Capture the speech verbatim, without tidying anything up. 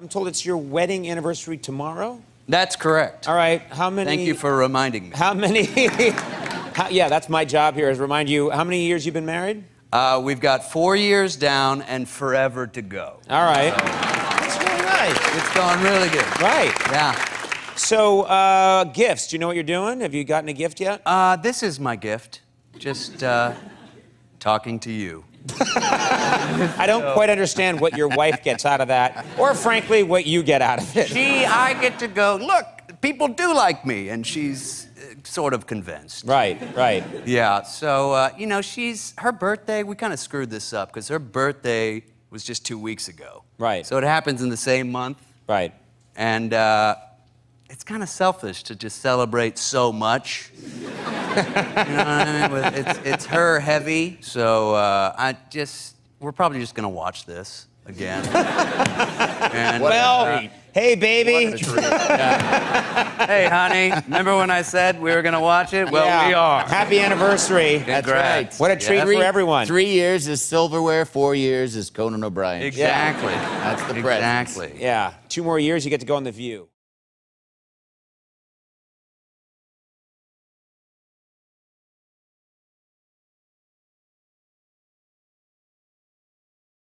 I'm told it's your wedding anniversary tomorrow? That's correct. All right, how many... Thank you for reminding me. How many... how, yeah, that's my job here, is remind you. How many years you've been married? Uh, we've got four years down and forever to go. All right. So, that's really nice. It's going really good. Right. Yeah. So, uh, gifts. Do you know what you're doing? Have you gotten a gift yet? Uh, this is my gift. Just, uh, talking to you. I don't so. quite understand what your wife gets out of that, or frankly, what you get out of it. She, I get to go, look, people do like me, and she's uh, sort of convinced. Right, right. Yeah, so, uh, you know, she's, her birthday, we kind of screwed this up, because her birthday was just two weeks ago. Right. So it happens in the same month. Right. And, uh... it's kind of selfish to just celebrate so much. You know what I mean? It's, it's her heavy, so uh, I just... We're probably just gonna watch this again. And, well, uh, hey, baby. Yeah. Hey, honey, remember when I said we were gonna watch it? Well, yeah. We are. Happy anniversary. That's Congrats. Right. What a treat yeah. for three, everyone. Three years is Silverware, four years is Conan O'Brien. Exactly. That's the present. Exactly. Yeah, two more years, you get to go on The View.